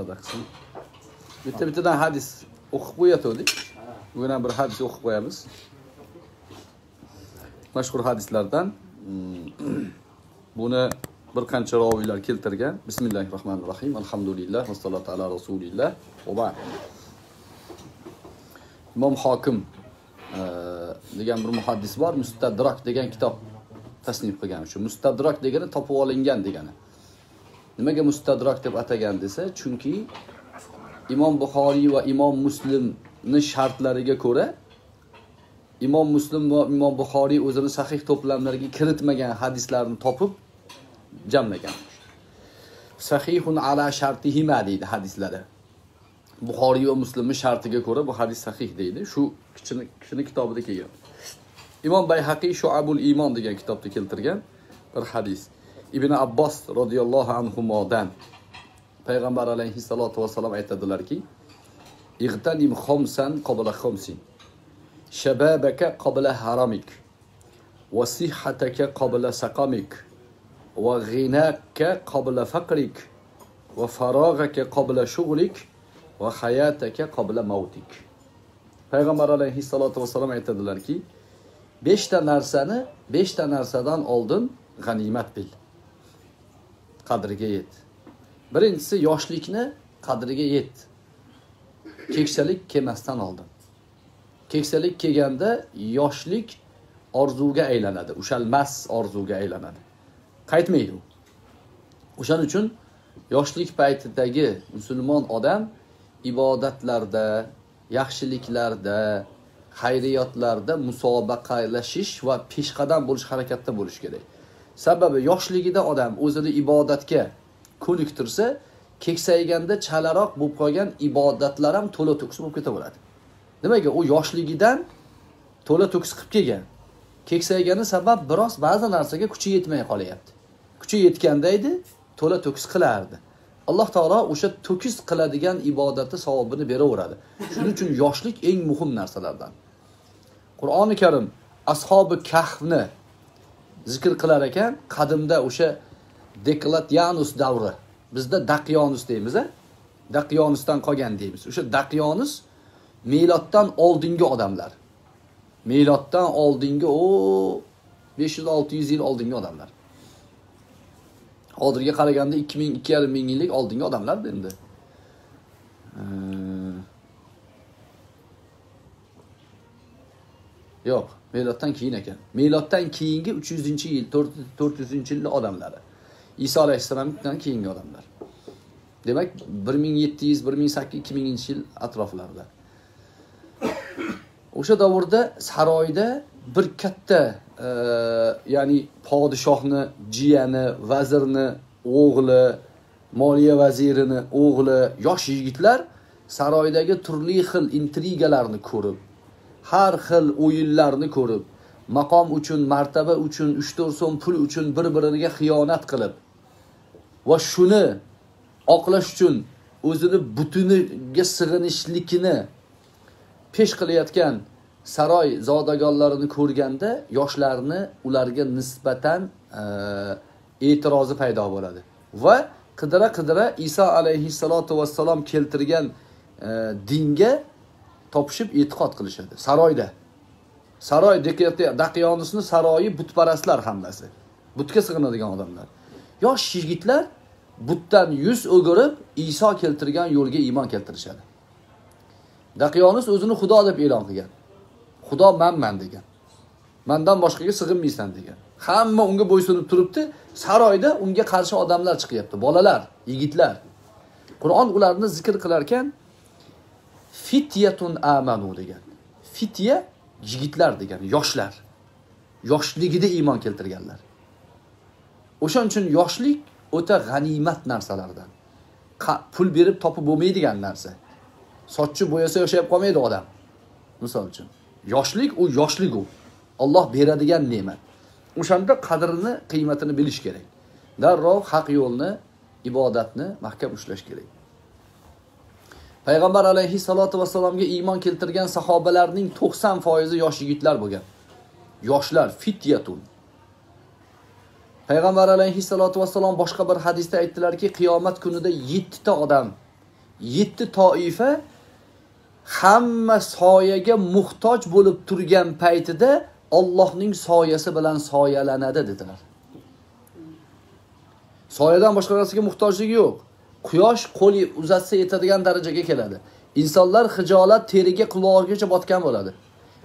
Adaksin. Bir tane hadis okuyat oldu. Bugün bir hadis okuyamız. Meşhur hadislerden bunu birkaç raviler keltirgan. Bismillahirrahmanirrahim. Elhamdülillah ve salatu ala Resulillah. Ve ba'd. İmam Hakim degan bir muhaddis var. Müstadrak degan kitap tasnif qilgan. Şu müstadrak degani topib olingan degani. Nimaga müstadrak deb atagan desa, çünkü İmam Buxoriy ve İmam Muslimning şartlariga ko'ra İmam Muslim ve İmam Buxoriy o'zini sahih to'plamlariga kiritmagan hadislarni topib jamlagan. Sahihun ala shartihima deydi hadislari. Buxoriy ve Muslimning shartiga ko'ra bu hadis sahih deydi. Şu kishini kitobida kelgan. İmam Bayhaqiy Shu'abul Iymon degan kitobda keltirgan bir hadis. İbn Abbas radhiyallohu anhumodan Peygamber aleyhissalatu vesselam aytadilar ki: "İgtanim khamsan qabla khamsin. Shababaka qabla haramik. Wa sihhataka qabla saqamik. Wa ghinaka qabla faqrik. Wa faragaka qabla shughlik. Wa hayataka qabla mautik." Peygamber aleyhissalatu vesselam aytadilar ki: 5 ta narsadan oldin g'animat bil. Qadriga yet. Birincisi yoshlikni qadriga yet. Keksalik kelmasdan oldin. Keksalik kelganda yoshlik orzuga aylanadi, ushalmas orzuga aylanadi. Qaytmaydi u. O'shaning uchun yoshlik paytidagi musulmon odam ibodatlarda, yaxshiliklarda, hayriyatlarda musobaqalashish ve peshqadam bo'lish harakatda bo'lish kerak. Sababi yoshligida odam o'zini ibodatga ko'niktirsa, keksayganda chalaroq bo'lib qolgan ibodatlar ham to'la to'kis bo'lib ketaveradi. Nimaga? U yoshligidan to'la to'kis qilib kelgan. Keksaygani sabab biroz ba'zi narsaga kuchi yetmay qolyapti. Kuchi yetganda edi, to'la to'kis qilardi. Alloh taolo o'sha to'kis qiladigan ibodatni savobini beraveradi. Shuning uchun yoshlik eng muhim narsalardan. Qur'oni Karim ashabi Kahfni zikr qilar ekan, qadimda o'sha Deklatianus davri. Bizda Daqyonus deymiz, Daqyonusdan qolgan deymiz. O'sha Daqyonus miloddan oldingi odamlar. Miloddan oldingi 500-600 yil oldingi odamlar. Hozirga qaraganda 2000-2500 yillik oldingi odamlar endi. Yo'q, miloddan keyin ekan. Miloddan keyingi 300-yil, 400-yillik odamlari. İsa alayhissalomdan keyingi odamlar. Demak, 1700-1800-2000-yil atroflarida. O'sha davrda saroyda bir katta yani padişahını, jiyani, vazirini, o'g'li, moliya vazirini, o'g'li, yosh yigitlar saroydagi turli xil intrigalarni ko'rib, har xil o'yinlarni ko'rib, maqom uchun, martaba uchun, 3-4 so'm pul uchun bir-biriga xiyonat qilib va shuni oqlash uchun o'zini butuniga sig'inishlikni pesh qilayotgan saroy zodagonlarini ko'rganda yoshlarni ularga nisbatan e'tirozi paydo bo'ladi va qidira Iso alayhissalatu vassalom keltirgan dinga topishib e'tiqod qilishadi saroyda. Saroy Daqyonusni saroyi butparastlar hamlasi. Butga sig'inadigan odamlar. Yosh yigitlar butdan yuz o'girib Iso keltirgan yo'lga iymon keltirishadi. Daqyonus o'zini xudo deb e'lon qilgan. Xudo menman degan. Mendan boshqaga sig'inmaysan degan. Hamma unga bo'ysunib turibdi. Saroyda unga qarshi odamlar chiqyapti. Bolalar, yigitlar. Qur'on ularni zikr qilar ekan fityatun amanu degan. Fitya yigitlar degan, yoshlar. Yoshligida iymon keltirganlar. O'shaning uchun yoshlik o'ta g'animat narsalardan. Pul berib topib bo'lmaydigan narsa. Sochchi bo'yasa yashab qolmaydi odam. Misol uchun yoshlik u yoshlik u. Alloh beradigan ne'mat. O'shanda qadrini, qiymatini bilish kerak. Darrov haq yo'lni, ibodatni mahkam ushlash kerak. Payg'ambar alayhissalatu vasallamga iymon keltirgan sahobalarning 90% yosh yigitlar bo'lgan. Yoshlar fityatun. Payg'ambar alayhissalatu vasallam boshqa bir hadisda aytdilarki, qiyomat kunida 7 ta odam yetti toifa hamma soyaga muhtoj bo'lib turgan paytida Allohning soyasi bilan soyalanadi dedilar. Soyadan boshqa narsaga muhtojligi yo'q. Quyosh qo'li uzatsa yetadigan darajaga keladi. İnsanlar hijolat teriga quloqigacha botgan bo'ladi.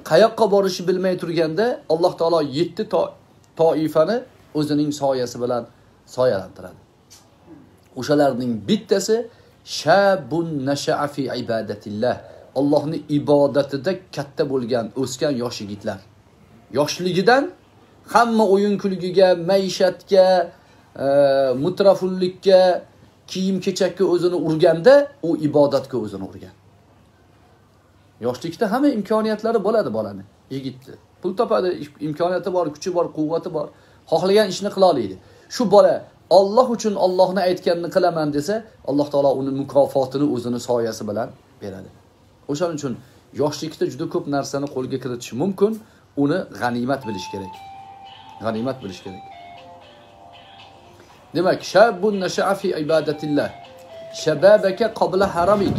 Qayoqqa borishi bilmay turganda Alloh taolo 7 toifani o'zining soyasi bilan soyalantiradi. O'shalarning bittasi shabun nasha'a fi ibadatillah. Allohning ibodatida katta bo'lgan, o'sgan yosh yigitlar. Yoshligidan hamma o'yin kulgiga, maishatga, mutrafullikka, kiyim kechakka o'zini urganda o ibodatga o'zini urgan. Yoshlikda hamma imkoniyatlari bo'ladi bolani, yigitni. Pul topadi, imkoniyati bor, kuchi bor, quvvati bor. Xohlagan ishni qila oladi. Shu bola Alloh uchun Allohni aytganini qilaman desa, Alloh taolo uni mukofotini o'zini soyasi bilan beradi. O'shaning uchun yoshlikda juda ko'p narsani qo'lga kiritish mumkin, uni g'animat bilish kerak. G'animat bilish kerak. Demek şabun neşa'a fi ibadetillah. Şebabeke qabla haramik.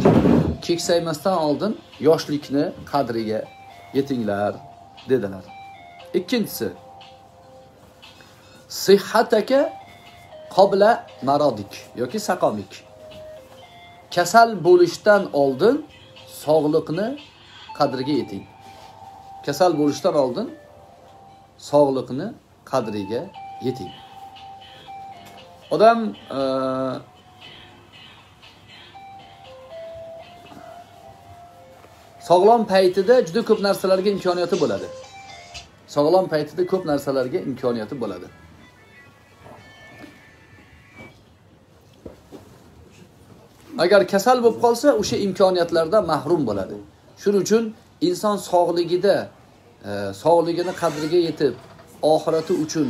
Keksaymasdan aldın, yoshlikni qadriga yetinglar dediler. İkincisi, sıhhateke qabla maradik. Yoki saqamik. Kasal bo'lishdan oldin sog'liqni qadriga yeting. Kasal bo'lishdan oldin sog'liqni qadriga yeting. Odam sog'lom paytida juda ko'p narsalarga imkoniyati bo'ladi. Sog'lom paytida ko'p narsalarga imkoniyati bo'ladi. Agar kasal bo'lib qolsa, o'sha imkoniyatlardan mahrum bo'ladi. Shuning uchun inson sog'ligida sog'ligini qadriga yetib, oxirati uchun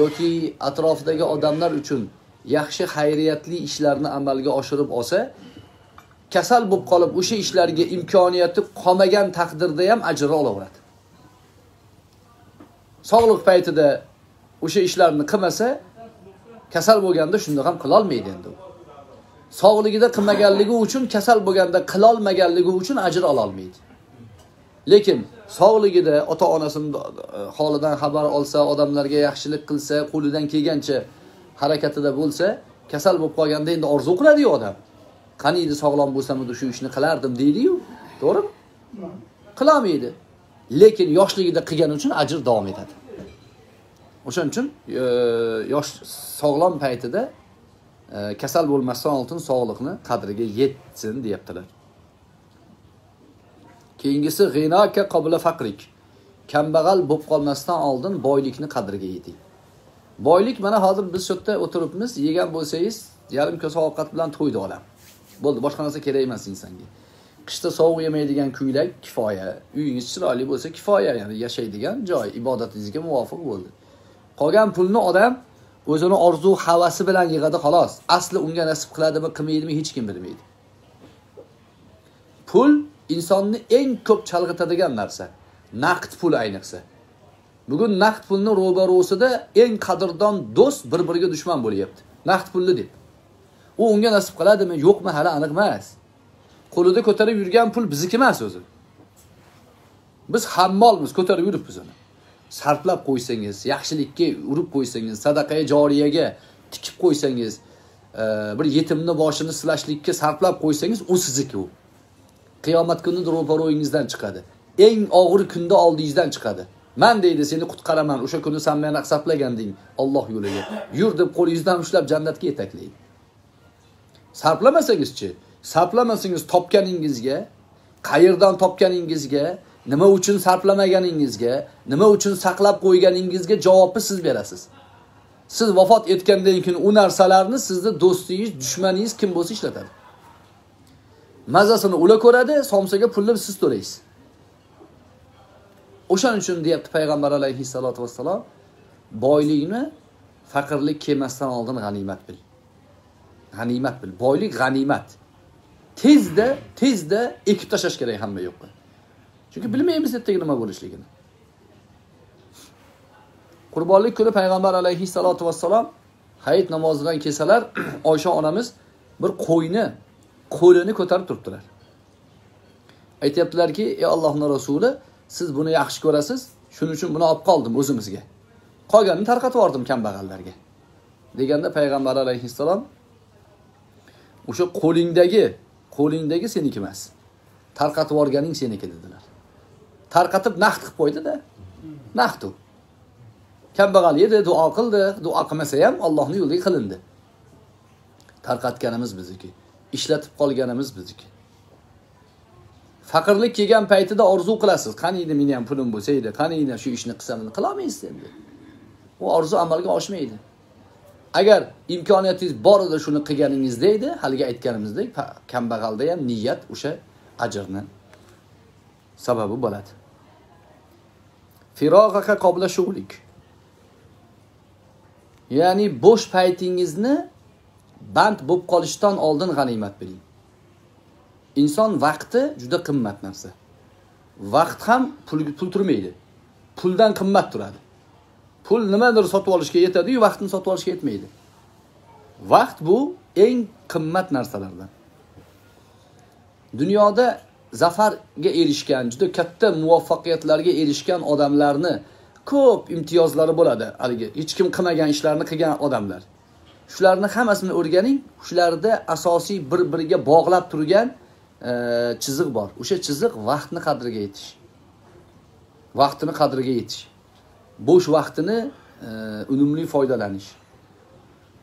yoki atrofidagi odamlar uchun yaxshi xayriyatli ishlarni amalga oshirib olsa, kasal bo'lib qolib o'sha ishlarga imkoniyati qolmagan taqdirda ham ajr olaveradi. Sog'liq paytida o'sha ishlarni qilmasa, kasal bo'lganda shunda ham qila olmaydi endi. Sog'ligida qilmaganligi uchun, kasal bo'lganda qila olmaganligi uchun ajr ola olmaydi. Lekin sog'ligida ota-onasining holidan xabar olsa, odamlarga yaxshilik qilsa, qo'lidan kelgancha harakatida bo'lsa, kasal bo'lib qolganda endi orzu qiladi-yu odam. Qani edi sog'lom bo'lsam edi shu ishni qilardim deydi-yu, to'g'rimi? Qila olmaydi. Lekin yoshligida qilgani uchun ajr davom etadi. O'shaning uchun yosh sog'lom paytida kasal bo'lmasdan oldin sog'liqni qadriga yetsin deyaptilar. Keyingisi g'inaka qabla faqrik. Kambag'al bo'lib qolmasdan oldin boylikni qadriga yeting. Boylik mana hozir biz shu yerda o'tiribmiz, yegan bo'lsangiz, yarim kosa ovqat bilan to'ydi olam. Bo'ldi, boshqa narsa kerak emas insonga. Qishda sovuq yemaydigan ko'ylak kifoya, uyingiz chiroyli bo'lsa kifoya, ya'ni yashaydigan joy ibodatingizga muvofiq bo'ldi. Qolgan pulni odam o'zini orzu havasi bilan yig'adi xolos. Asli unga nasib qiladimi, qilmaydimi hech kim bilmaydi. Pul insonni eng ko'p chalg'itadigan narsa. Naqd pul ayniqsa. Bugun naqd pulni ro'barosida eng qadrdon do'st bir-biriga dushman bo'lyapti. Naqd pulni deb. U unga nasib qiladimi, yo'qmi hali aniq emas. Qo'lida ko'tarib yurgan pul bizniki emas o'zi. Biz hammolmiz, ko'tarib yuribmiz uni. Sarflab qo'ysangiz, yaxshilikka urib qo'ysangiz, sadaqaga, joriyaga tikib qo'ysangiz, bir yetimni boshini silashlikka sarflab qo'ysangiz, u sizniki u. Qiyomat kunida ro'baro'yingizdan chiqadi. Eng og'ir kunda oldingizdan chiqadi. Men deydi seni qutqaraman. O'sha kuni sen meni hisoblaganding Alloh yo'liga. Yur deb qo'lingizdan ushlab jannatga yetaklaydi. Sarflamasangizchi, sarflamasangiz topganingizga, qayerdan topganingizga, nima uchun sarflamaganingizga, nima uchun saqlab qo'yganingizga javobni siz berasiz. Siz vafot etgandan keyin u narsalarni sizni do'stingiz, dushmaningiz kim bo'lsa ishlatadi. Mazasini ula ko'radi, somsaga pulni siz to'laysiz. O'shaning uchun deyapti payg'ambar alayhissalatu vassalom, boylikni faqirlik kelmasdan oldin g'animat bil. G'animat bil. Boylik g'animat. Tezda ekib tashlash kerak hamma yo'qqa. Chunki bilmaymiz ertaga nima bo'lishligini. Qurbonlik kuni payg'ambar alayhissalatu vassalom hayit namozidan kelsalar, Oysha onamiz bir qo'yni kolunu ko'tarib turibdilar. Aytibdilar ki, ey Allohning rasuli, siz buni yaxshi ko'rasiz, shuning uchun buni olib qoldim o'zimizga. Qolganini tarqatib yordim kambag'allarga. Deganda payg'ambar alayhissalom o'sha qo'lingdagi seniki emas. Tarqatib yorganing seniki dedilar. Tarqatib naqd qilib qo'ydi-da. Naqd u. Kambag'al yedi, duo qildi, duo qilmasa ham Allohning yo'liga qilindi. Tarqatganimiz bizniki, ishlatib qolganimiz bizniki. Faqirlik kelgan paytida orzu qilasiz, qaniydi meni ham pulim bo'lsa edi, qaniydi shu ishni qilsam, qila olmaysiz endi. U orzu amalga oshmaydi. Agar imkoniyatingiz bor edi shuni qilganingizda edi, haliga aytganimizdek, kambag'alda ham niyat o'sha ajrni sababi bo'ladi. Firog'aqa qabla shughlik. Ya'ni bo'sh paytingizni band bo'lib qolishdan oldin g'animat biling. Inson vaqti juda qimmat narsa. Vaqt ham pul turmaydi. Puldan qimmat turadi. Pul nimadir sotib olishga yetadi-yu, vaqtni sotib olishga yetmaydi. Vaqt bu eng qimmat narsalardan. Dunyoda zafarga erishgan, juda katta muvaffaqiyatlarga erishgan odamlarni ko'p imtiyozlari bo'ladi. Haliga hech kim qilmagan ishlarni qilgan odamlar. Shularni hammasini o'rganing, shularda asosiy bir-biriga bog'lab turgan chiziq bor. O'sha chiziq vaqtni qadriga yetish. Vaqtini qadriga yetish. Bo'sh vaqtini unumli foydalanish.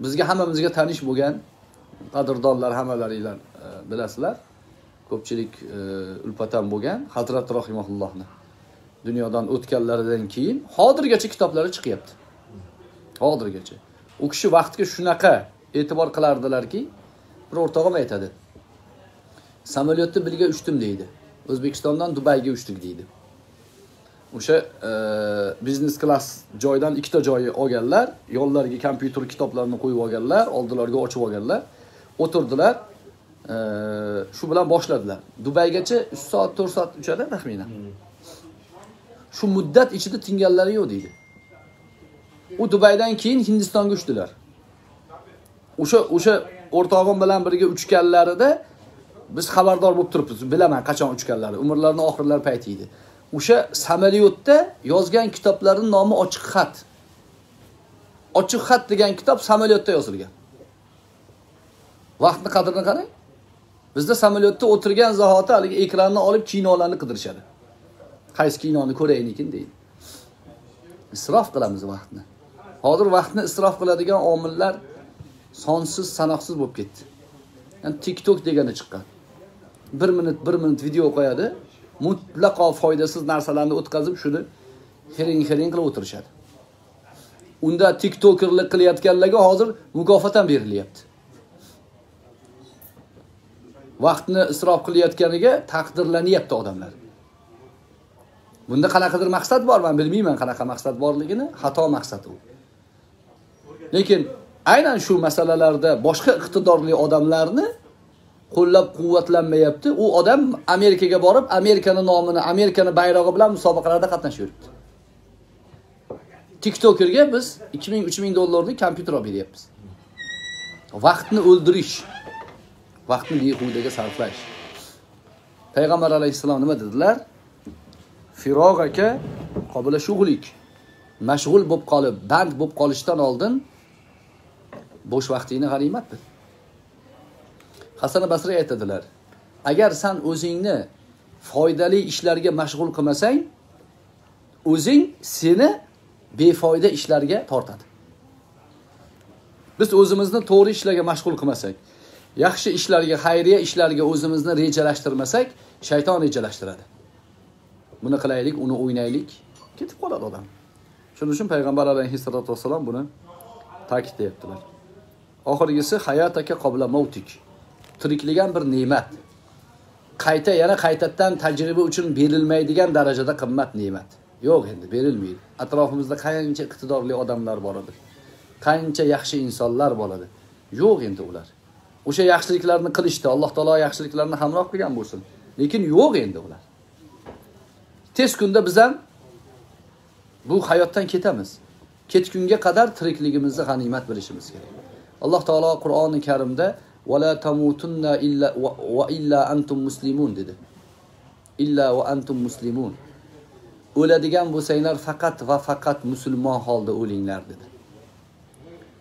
Bizga hammamizga tanish bo'lgan qadrdonlar hammalaringlar bilasizlar. Ko'pchilik ulfatan bo'lgan Hazrat Rahimahullohni dunyodan o'tganlaridan keyin hozirgacha kitoblari chiqyapti. Hozirgacha. U kishi vaqtga shunaqa e'tibor qilardilarki, bir o'rtog'im aytadi. Samolyotni birga uchdim deydi. O'zbekistondan Dubayga uchdik deydi. O'sha biznes klass joydan ikkita joyi olganlar, yo'llariga kompyuter kitoblarini qo'yib olganlar, oldilariga ochib olganlar, o'tirdilar. Shu bilan boshladilar. Dubaygacha 3 soat, 4 soat uchadi taxminan. Shu muddat ichida tinganlari yo'q deydi. U Dubaydan keyin Hindistonga uchdilar. O'sha o'rtog'im bilan birga uchganlarida biz xabardor bo'lib turibmiz. Bilaman qachon uchganlari. Umrlarining oxirlari payti edi. O'sha samolyotda yozgan kitoblarining nomi Ochiq xat. Ochiq xat degan kitob samolyotda yozilgan. Vaqtni qadrini qarang. Bizda samolyotda o'tirgan zahoti haliga ekranni olib kinolarni qidirishadi. Qaysi kinoni ko'raynikin deydi. Isrof qilamiz vaqtni. Hozir vaqtni isrof qiladigan omillar sonsiz, sanoqsiz bo'lib ketdi. Yani TikTok degani chiqqan. 1 minut video qo'yadi, mutlaqo foydasiz narsalarni o'tkazib, shuni hiring-hiring qilib o'tirishadi. Unda TikTokerlik qilayotganlarga hozir mukofot ham berilyapti. Vaqtni isrof qilayotganiga taqdirlanyapti odamlar. Bunda qanaqadir maqsad bor, men bilmayman qanaqa maqsad borligini, xato maqsad u. Lekin aynan shu masalalarda boshqa iqtidorli odamlarni qo'llab-quvvatlanmayapti. U odam Amerikaga borib, Amerikaning nomini, Amerikaning bayrog'i bilan musobaqalarda qatnashaveribdi. TikTokerga biz 2000-3000 dollarlik kompyuter olib beryapmiz. Vaqtni o'ldirish, vaqtni behudaga sarflash. Payg'ambar alayhissalom nima dedilar? Firog'aqa qabla shughlik. Mashg'ul bo'lib qolib, band bo'lib qolishdan oldin bo'sh vaqtingni g'animat bil. Hasan Basriy aytadilar: agar sen o'zingni foydali ishlarga mashg'ul qilmasang, o'zing seni befoyda ishlarga tortadi. Biz o'zimizni to'g'ri ishlarga mashg'ul qilmasak, yaxshi ishlarga, xayriya ishlarga o'zimizni rejalashtirmasak, shayton rejalashtiradi. Buni qilaylik, uni o'ynaylik, ketib qoladi odam. Shuning uchun payg'ambar alayhissalatu vassalom buni ta'kidlayaptilar. Oxirgisi hayotaka qabla mautik. Tirikligan bir ne'mat. Qayta yana qaytadan tajriba uchun berilmaydigan darajada qimmat ne'mat. Yo'q endi berilmaydi. Atrofimizda qancha iqtidorli odamlar bor edi. Qancha yaxshi insonlar bor edi. Yo'q endi ular. O'sha yaxshiliklarni qilishdi. Alloh taolo yaxshiliklarni hamroh qilgan bo'lsin. Lekin yo'q endi ular. Tez kunda biz ham bu hayotdan ketamiz. Ketgunga qadar tirikligimizni g'animat bilishimiz kerak. Alloh taolo Qur'oni Karimda وَلَا تَمُوتُنَّ اِلَّا اَنْتُمْ مُسْلِمُونَ dedi. İlla ve entum muslimun. Öledigen bu seyler fakat ve fakat Müslüman halde ölingler dedi.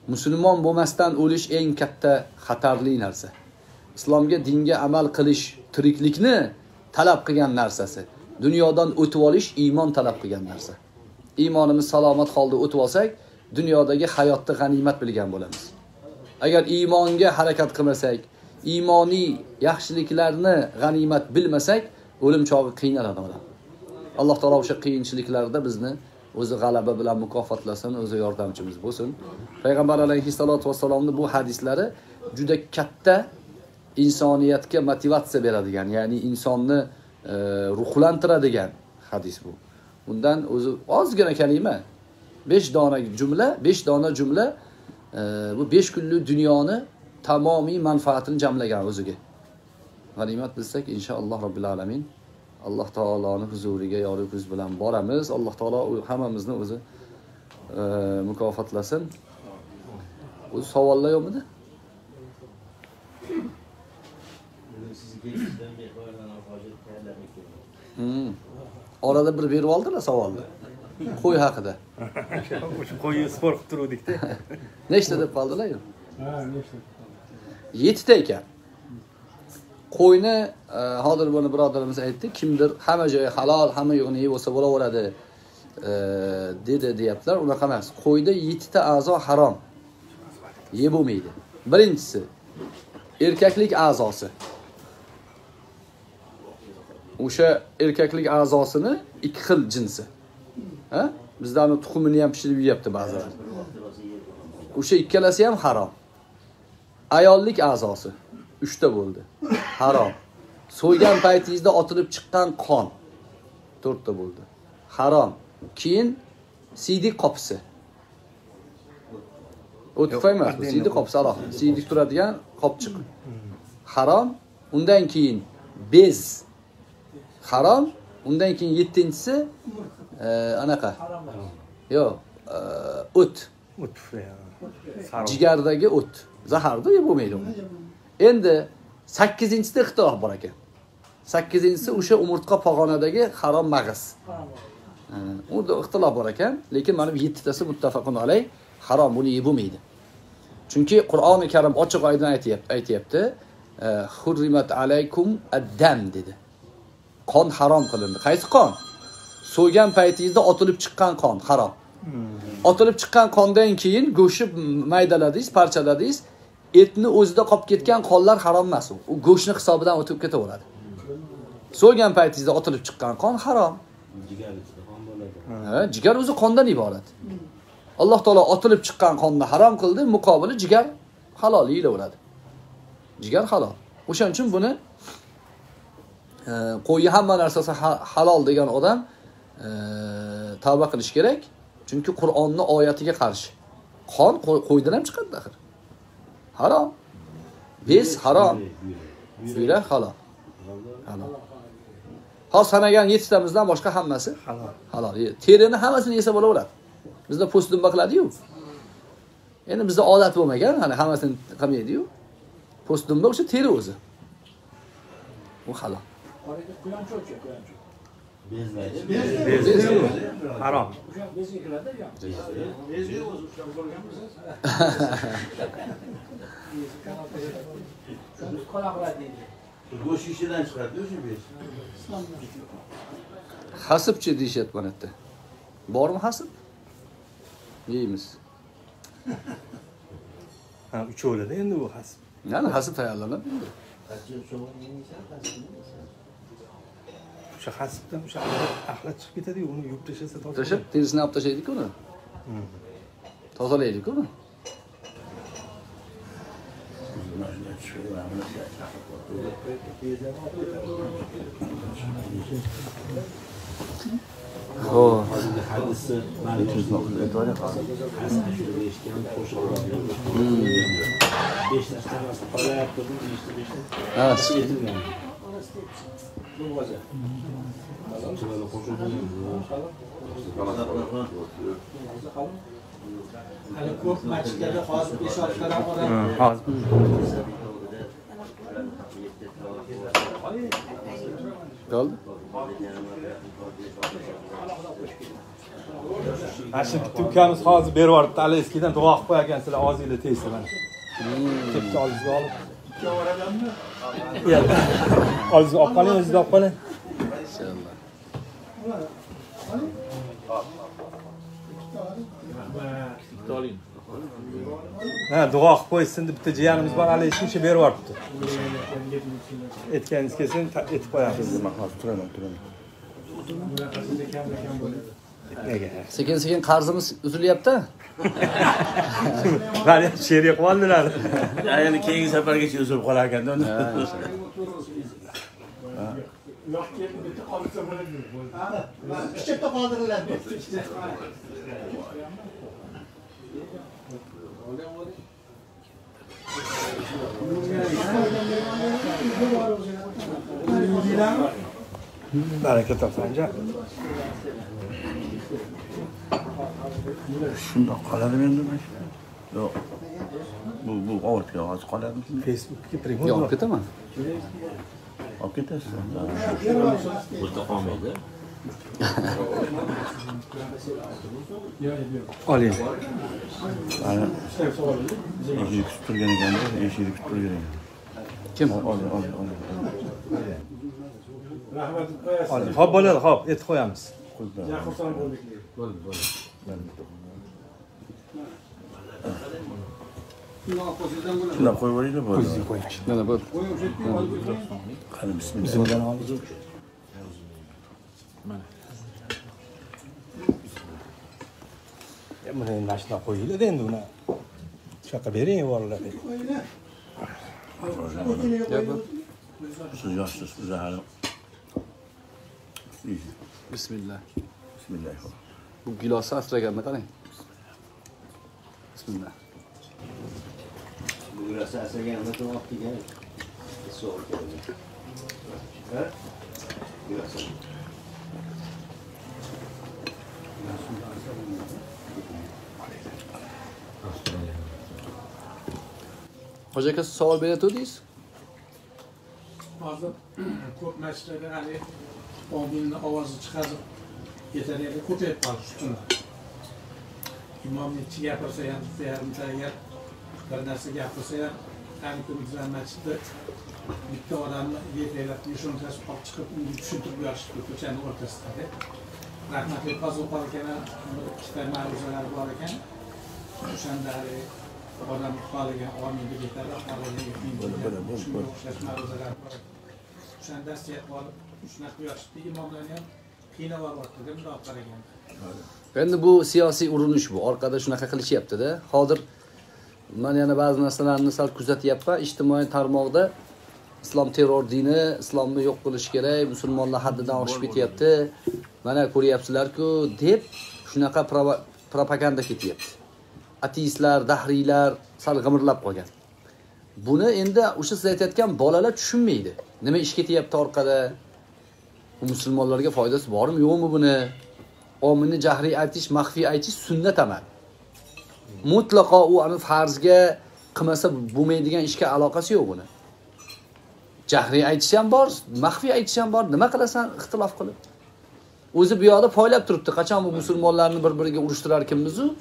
Müslüman bu mestan ölüş en katta xatarli narsa. İslamga, dinga amal qilish, tiriklikni talab qilgan narsasi. Dunyodan o'tib olish iymon talab qilgan narsa. İymonimiz salomat holda o'tib olsak, dunyodagi hayotni g'animat bilgan bo'lamiz. Agar iymonga harakat qilmasak, iymoniy yaxshiliklarni g'animat bilmasak, o'lim chog'i qiynaladi odam. Alloh taolo o'sha qiyinchiliklarda bizni o'zi g'alaba bilan mukofotlasin, o'zi yordamchimiz bo'lsin. Payg'ambar alayhissalatu vassalomning bu hadislari juda katta insoniyatga motivatsiya beradigan, ya'ni insonni ruhlantiradigan hadis bu. Bundan o'zi ozgina kalima, 5 dona jumla, 5 dona jumla bu 5 kunlik dunyoni tamomiy manfaatini jamlagan o'ziga. G'animat bilsak inshaalloh robbil alamin Alloh taoloning huzuriga yorug' yuz bilan boramiz. Alloh taolo hammamizni o'zi mukofotlasin. O'zi savollar yo'qmi? Orada bir berib oldilar savolni. Qo'y haqida. O'sha qo'yni sport qilib turuvdik-da. Nechta deb qoldilar-ku? Ha, nechta? 7 ta ekan. Qo'yni hozir buni birodarimiz aytdi, kimdir hamma joyi halol, hamma yo'g'ini yeb olsa bo'laveradi dedi deyaptilar. Unaqa emas. Qo'yda 7 ta a'zo harom. Yeb bo'lmaydi. Birinchisi erkaklik a'zosi. O'sha erkaklik a'zosini 2 xil jinsi. Ha? Bizdan tuxumini ham pishirib yeyapti ba'zilar. O'sha ikkalasi ham harom. Ayollik a'zosi 3 ta bo'ldi. Harom. So'ygan paytingizda otilib chiqqan qon 4 ta bo'ldi. Harom. Keyin siydik qopisi. O'tmaymi? Siydik qopisi aroq. Siydik turadigan qopchiq. Harom. Undan keyin bez. Harom. Undan keyin 7-inchisi anaqa. Yo'q, o't. O't. Jigardagi o't. Zaharda bo'lmaydi u. Endi 8-inchida ixtilof bor ekan. 8-inchisi o'sha umurtqa pog'onadagi harom mag'iz. Unda ixtilof bor ekan, lekin mana bu 7tasi muttafaqun alay harom, buni yeb bo'lmaydi. Chunki Qur'oni Karim ochiq oydin aytayapti, hurrimat alaykum ad-dam dedi. Qon harom qilindi. Qaysi qon? So'ygan paytingizda otilib chiqqan qon harom. Otilib chiqqan qondan keyin go'shib maydaladingiz, parchaladingiz. Etni o'zida qolib ketgan qonlar harom emas. U go'shtni hisobidan o'tib ketaveradi. So'ygan paytingizda otilib chiqqan qon harom. Jigar ichida qon bo'ladi. Ha, jigar o'zi qondan iborat. Alloh taolo otilib chiqqan qonni harom qildi, muqobili jigar halol yeyilaveradi. Jigar halol. O'shaning uchun buni qo'yi hamma narsasi halol degan odam tavba qilish kerak, chunki Qur'onning oyatiga qarshi. Qon qo'ydan ham chiqadi axir. Harom. Biz harom. Buyrak halol. Halol. Hozir sanagan 7 tamizdan boshqa hammasi halol. Halol. Terini hammasini yesa bo'laveradi. Bizda po'st dumba qiladi-yu. Endi bizda odat bo'lmagan, hani hammasini qilmaydi-yu. Po'st dumba o'sha teri o'zi. Bu halol. Bez harom. Bezga kiradi ya. Bez yo'q o'zi ushlab ko'rganmisiz? Go'sht ishidan chiqadi o'sha bez. Hasibchi deyishyapti mana yerda. Bormi hasib? Yeymiz. Ha, uchovlada endi bu hasib. Ya'ni hasib tayyorlanadi endi. O'sha hasibdan o'sha axlat chiqib ketadi-yu, uni yuvib tashlasa toza. Tashib, terisini olib tashlaydik-ku uni. Tozalaydik-ku uni. Xo'p, hadisi mana shu aytayotgan qo'shib bu vaza. Allah'ın koşulduğu Kaldı. Aşık dükkanımız hazır beri vardı. Tala eskiden doğak koyarken size ağzıyla teslim edin. Tepki ağzı alıp. Ağzı akkanın özü de akkanın. İnşallah. Ha, dua koysun da bitti ciğerimiz var, hala işin şeberi var bitti. Etkeniz kesin, etip ayağınızı mahal, duramam. Sekin karzımız üzülü yaptı. Hani şehir yakmandı lan. Yani keyin sefer geçiyor üzülü kolarken de onu. Lahkeye bitti kalıpsa bana diyor. Küçük de kaldırırlar. Hareket atınca şunda kaladı bendim. Yok. Bu ağır ya az kaladı. Facebook'ki primo. Yok kötü mü? Yok kötü. Burada kalmadı. Alayım. Yani yeşil kütür gene geldi, yeşil kütür gene. Kim? Alayım. Hop böyle hop et koyamız. Şuna koyuvereyim de böyle. Ne de böyle. Hadi bismillah. Bunun başına koyuyla dendi ona. Şaka verin ya varlar. Sıcaksız, güzel. Bismillah. Bismillah. Bu gilası asla gelme kalayım. Bismillah. Bu gilası asla gelme de vakti gelme. Soğuk gelme. Ha? Gilası. Hoca kız savol belirtiyoruz. Bazı kurt mesleğinde hani onun avazı çıkarıp yeterli kurt yapar üstüne. İmam ne yaparsa yani yarımda yer, kardeşlik yaparsa yani bir güzel mescide bitti oranla yeterli yaşam tasvip çıkıp düşündürüyor yaşlı köçenin ortasında. Rahmetli fazla parken işte maruzalar varken şunları oradan mutfağıya ağabeyi bir gitarla ağabeyi gittiğinde şimdi hoşlaşma arızalar var. Şuan ders yapmalı, şuna kuyakıştı imamlarına kıyına var baktı değil mi? Rahatlara geldi. Şimdi bu siyasi urunuş bu. Arkada şuna kakılışı yaptı da. Hazır, ben yani bazı nesnelerini sal kuzat yapma. İçtimai tarmağda İslam terör dini, İslam'ı yok kılış gerek, Müslümanlar haddidan hoşbit yaptı. Bana ko'ryapsizlar ku deyip şuna kadar propaganda kiti yaptı. Ateistlar, dahriylar sal g'amirlab qolgan. Buni endi o'sha siz aytayotgan bolalar tushunmaydi. Nima ish ketyapti orqada? Bu musulmonlarga foydasi bormi, yo'qmi buni? Omini jahriy aytish, maxfiy aytish sunnat amal. Mutlaqo u ani farzga qilmasa bo'lmaydigan ishga aloqasi yo'q buni. Jahriy aytish ham bor, maxfiy aytish ham bor. Nima qilasan ixtilof qilib? O'zi bu yoqda foylab turibdi. Qachon bu musulmonlarni bir-biriga urishtirar ekanmiz u,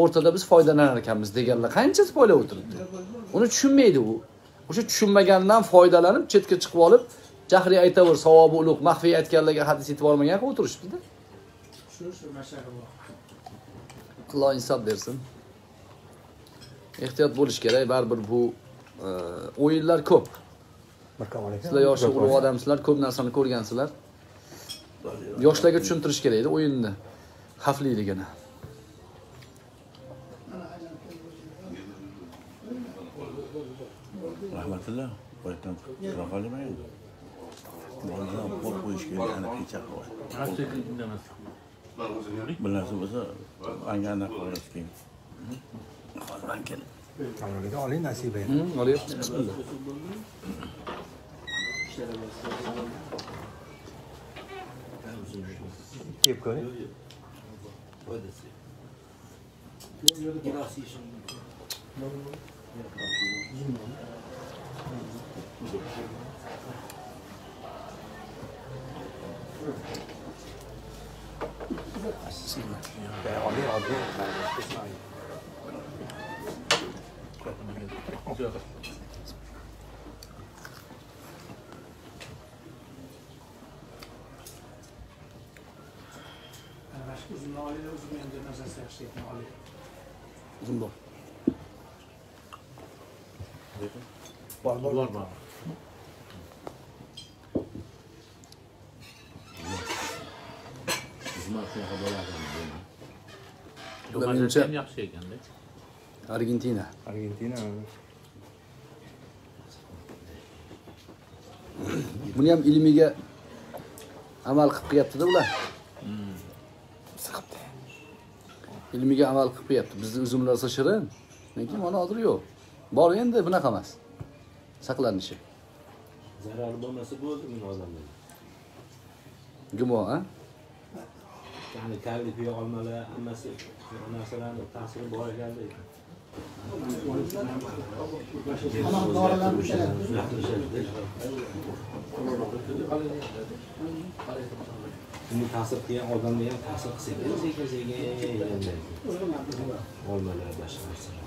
o'rtada biz foydalanar ekanmiz deganlar qanchasi foylab o'tiribdi. Uni tushunmaydi u. O'sha tushunmaganidan foydalanib chetga chiqib olib, jahriy aytaver, savobi ulug', maxfiy aytganlarga hadis yetib olmagan qilib o'tirishibdi-da. Shu mashallah. Alloh insof bersin. Ehtiyot bo'lish kerak, baribir bu o'yinlar ko'p. Sizlar yosh ulug' odamsizlar, ko'p narsani ko'rgansizlar. Yoshlarga tushuntirish kerak edi o'yinni xavfliligini. Rahmatulloh, qo'ydim. Rahmatulloh. Bo'lgan qo'p qo'yishga ana kecha qo'y. Rastakni dindamas. Bilasi bo'lsa, angana qo'yasing. Qolgan kel. Qolganda oling nasib ayting. Olayapsiz. Keep going. What is it? Uzun barbar mı? Bizim arkaya haber aldım. Lomancı yapsayken de. Argentina. Argentina. Bunu yap ilmiye amal kıp yaptı da ulan. Sıkıntı. İlmiye amal kıp yaptı. Biz üzümler saçırın. Ne kim onu aldırıyor. Bağlayan da buna kalmaz. Sakların işi. Zararlı olması bu oldu mu o zaman? Kim o ha? Yani terlifi olmalı, olması, onlarsalar tahsili boğa geldi. Ama doğrular bu şeyler. Şimdi tahsil diyen oradan diyen tahsil kısıklı. Olmalı başlarsalar.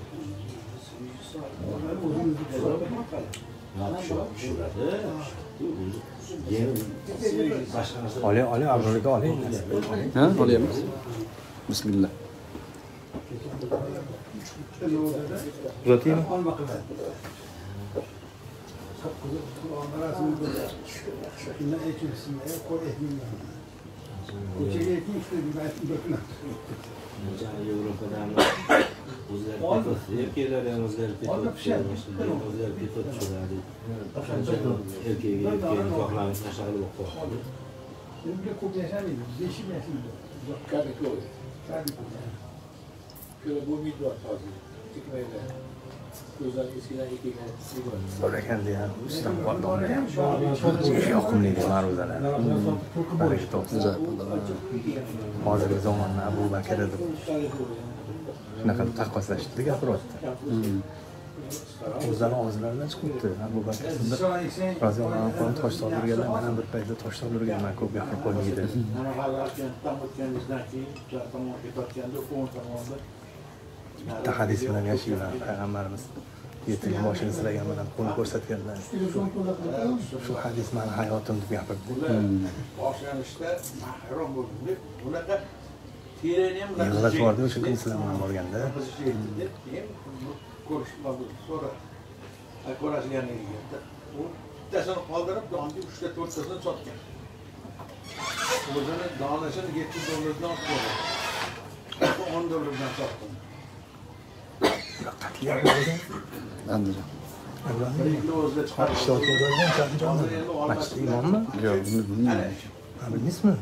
Ali Ali abroluk Ali. Ha Ali Bismillah. Zaten. Erkekler yalnızlar pifot çölerdi. Erkeği baklanmış aşağıda bakıyor. Benim de kopyasam yedim. Beşim yaşımda. Kardık olur. Kardık olur. Şöyle bu mid var fazla. Dikmeyle. Gözden eskiden erkekler sigordu. Öyle geldi ya. Üstten kaldım ya. Yokumluydu maruzana. Barıştı. Hazır zamanla bu bakırdı. Ne kadar takvaslaştı, yapıyordu. O zaman ağızlarından çıkıptı. Bu bakımda razı olan falan taşlarlar geldi. Bana bir peyde taşlarlar geldi. Ben çok yakın koyduydu. Bitti hadis bilen yaşıyorlar. Peygamberimiz yetim başını sıra gelmeden konu korsatıyorlar. Şu hadis bana hayatımda bir yapıp. Yıllar vardı, çünkü İslam'a borganda. Konuşmadı. Sonra Koraj'a yanına gitti. O desene kaldırıp dağınca 3-4 tasını çattı. O zaman dağınlaşan $70'dan sonra. $10'dan çattım. Anladım. İşte oturduğundan çattı canım. Maçta imam mı? Yok, bunu bilmiyorum. Abiniz mi?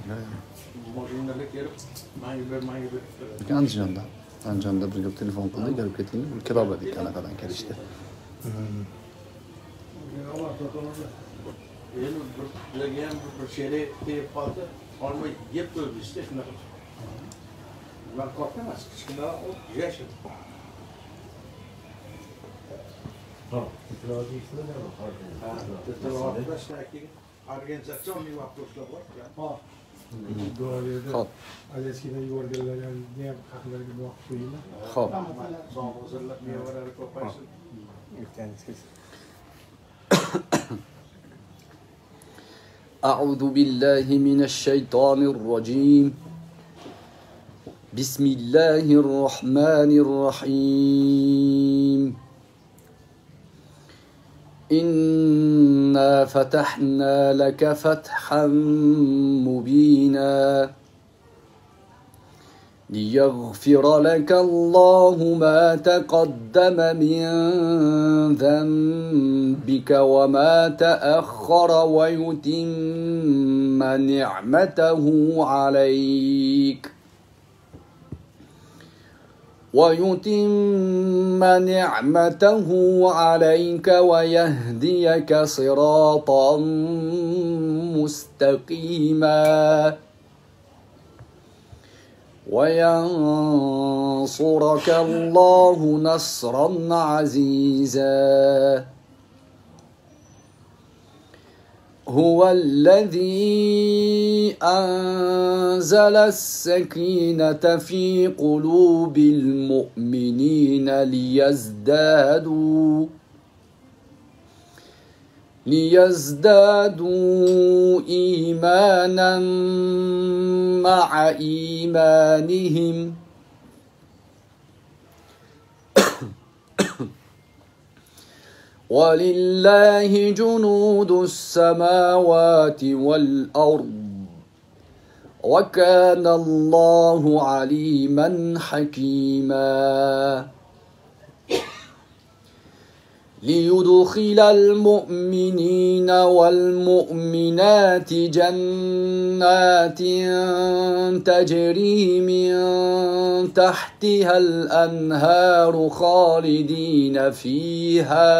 Anjanda, Anjanda bir gün telefon kıldı, gelip gittiğini kirab edip kanakadan gelişti. Organizasyon bir vaktosla var ya. Hop. Eskiden yuvarlarla yani diğer kahveler gibi vakti değil mi? Hop. Zamanızla bir yuvarları koparsın. İltensiz. A'udhu billahi mineşşeytanirracim. Bismillahirrahmanirrahim. إنا فتحنا لك فتحا مبينا ليغفر لك الله ما تقدم من ذنبك وما تأخر ويتم نعمته عليك وَيُتِمَّ نِعْمَتَهُ عَلَيْكَ وَيَهْدِيَكَ صِرَاطًا مُسْتَقِيمًا وَيَنْصُرَكَ اللَّهُ نَصْرًا عَزِيزًا هُوَ الَّذِي أَنزَلَ السَّكِينَةَ فِي قُلُوبِ الْمُؤْمِنِينَ لِيَزْدَادُوا إِيمَانًا مَعَ إِيمَانِهِمْ وَلِلَّهِ جُنُودُ السَّمَاوَاتِ وَالْأَرْضِ وَكَانَ اللَّهُ عَلِيمًا حَكِيمًا لِيُدْخِلَ الْمُؤْمِنِينَ وَالْمُؤْمِنَاتِ جَنَّاتٍ تَجْرِي مِنْ تَحْتِهَا الْأَنْهَارُ خَالِدِينَ فِيهَا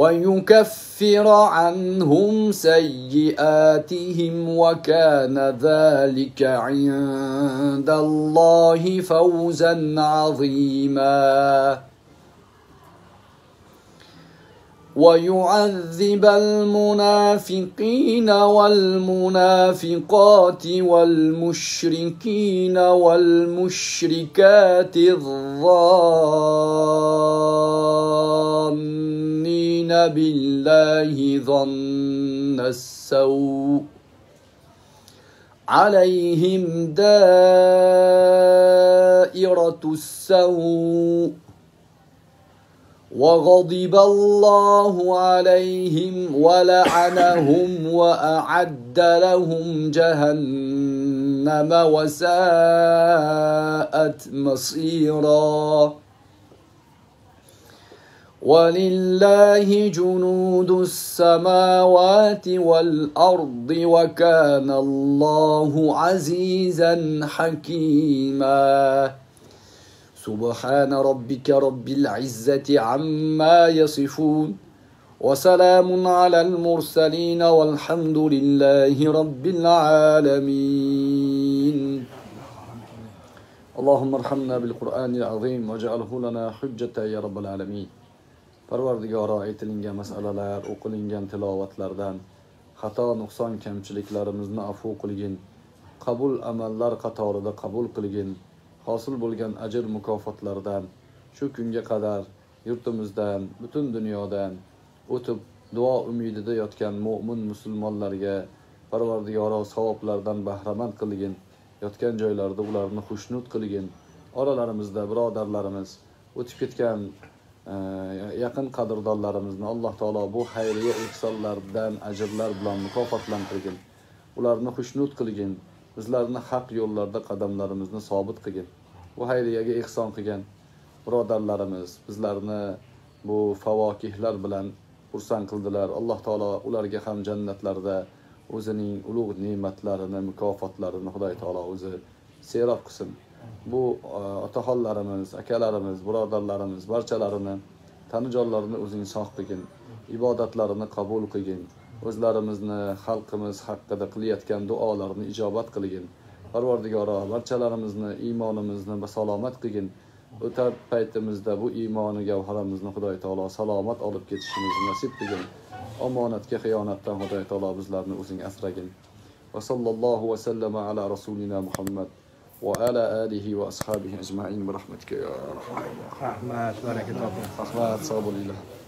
وَيُكَفِّرَ عَنْهُمْ سَيِّئَاتِهِمْ وَكَانَ ذَلِكَ عِنْدَ اللَّهِ فَوْزًا عَظِيمًا وَيُعَذِّبَ الْمُنَافِقِينَ وَالْمُنَافِقَاتِ وَالْمُشْرِكِينَ وَالْمُشْرِكَاتِ الظَّانِّينَ بِاللَّهِ ظَنَّ السَّوْءِ عَلَيْهِمْ دَائِرَةُ السَّوْءِ وَغَضِبَ اللَّهُ عَلَيْهِمْ وَلَعَنَهُمْ وَأَعَدَّ لَهُمْ جَهَنَّمَ وَسَاءَتْ مَصِيرًا وَلِلَّهِ جُنُودُ السَّمَاوَاتِ وَالْأَرْضِ وَكَانَ اللَّهُ عَزِيزًا حَكِيمًا سبحان ربك رب العزة عما يصفون وسلام على المرسلين والحمد لله رب العالمين اللهم ارحمنا بالقرآن العظيم وجعله لنا حجة يا رب العالمين Parvardigora aytilingan masalalar, o'qilingan tilovatlardan xato nuqson kamchiliklarimizni afu qilgin, qabul amallar qatorida qabul qilgin. Hosil bo'lgan ajr mukofotlaridan shu kunga qadar yurtimizdan, butun dunyodan o'tib duo umidida yotgan mu'min musulmonlarga Parvardigoro savoblardan bahramand qilgin, yotgan joylarida ularni xushnut qilgin. Oralarimizda birodarlarimiz, o'tib ketgan yaqin qadrdonlarimizni Alloh taolo bu xayriya ihsonlardan ajrlar bilan mukofotlantirgin. Ularni xushnut qilgin. Bizlarni haq yo'llarda qadamlarimizni sobit qilgin. Bu xayriyaga ihson qilgan birodarlarimiz bizlarni bu favokihlar bilan xursand qildilar. Alloh taolo ularga ham jannatlarda o'zining ulug' ne'matlarini, mukofotlarini Xudoy taolo o'zi serob qilsin. Bu otaxonlarimiz, akalarimiz, birodarlarimiz barchalarini tanijonlarini o'zing sog' qilgin, ibodatlarini qabul qilgin. O'zlarimizni xalqimiz haqida qilayotgan duolarni ijobat qilgin. Parvardigoro barchalarimizni iymonimizni basalomat qilgin. O'tar paytimizda bu iymoni gavharimizni Xudoy taolo salomat olib ketishimizni nasib qilgin. Omonatga xiyonatdan Xudoy taolo bizlarni o'zing asragin. Va sallallohu va sallama ala rasulina Muhammad va ala alihi va ashabihi ajma'in bi rahmatika ya arhamar rahimin. Rahmat, baraka toping. Rahmat, savob bo'ling.